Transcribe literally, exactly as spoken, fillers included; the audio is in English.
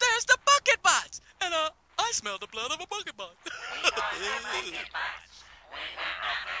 there's the bucket bots! And uh, I smell the blood of a bucket bot. We are the bucket bots. We were not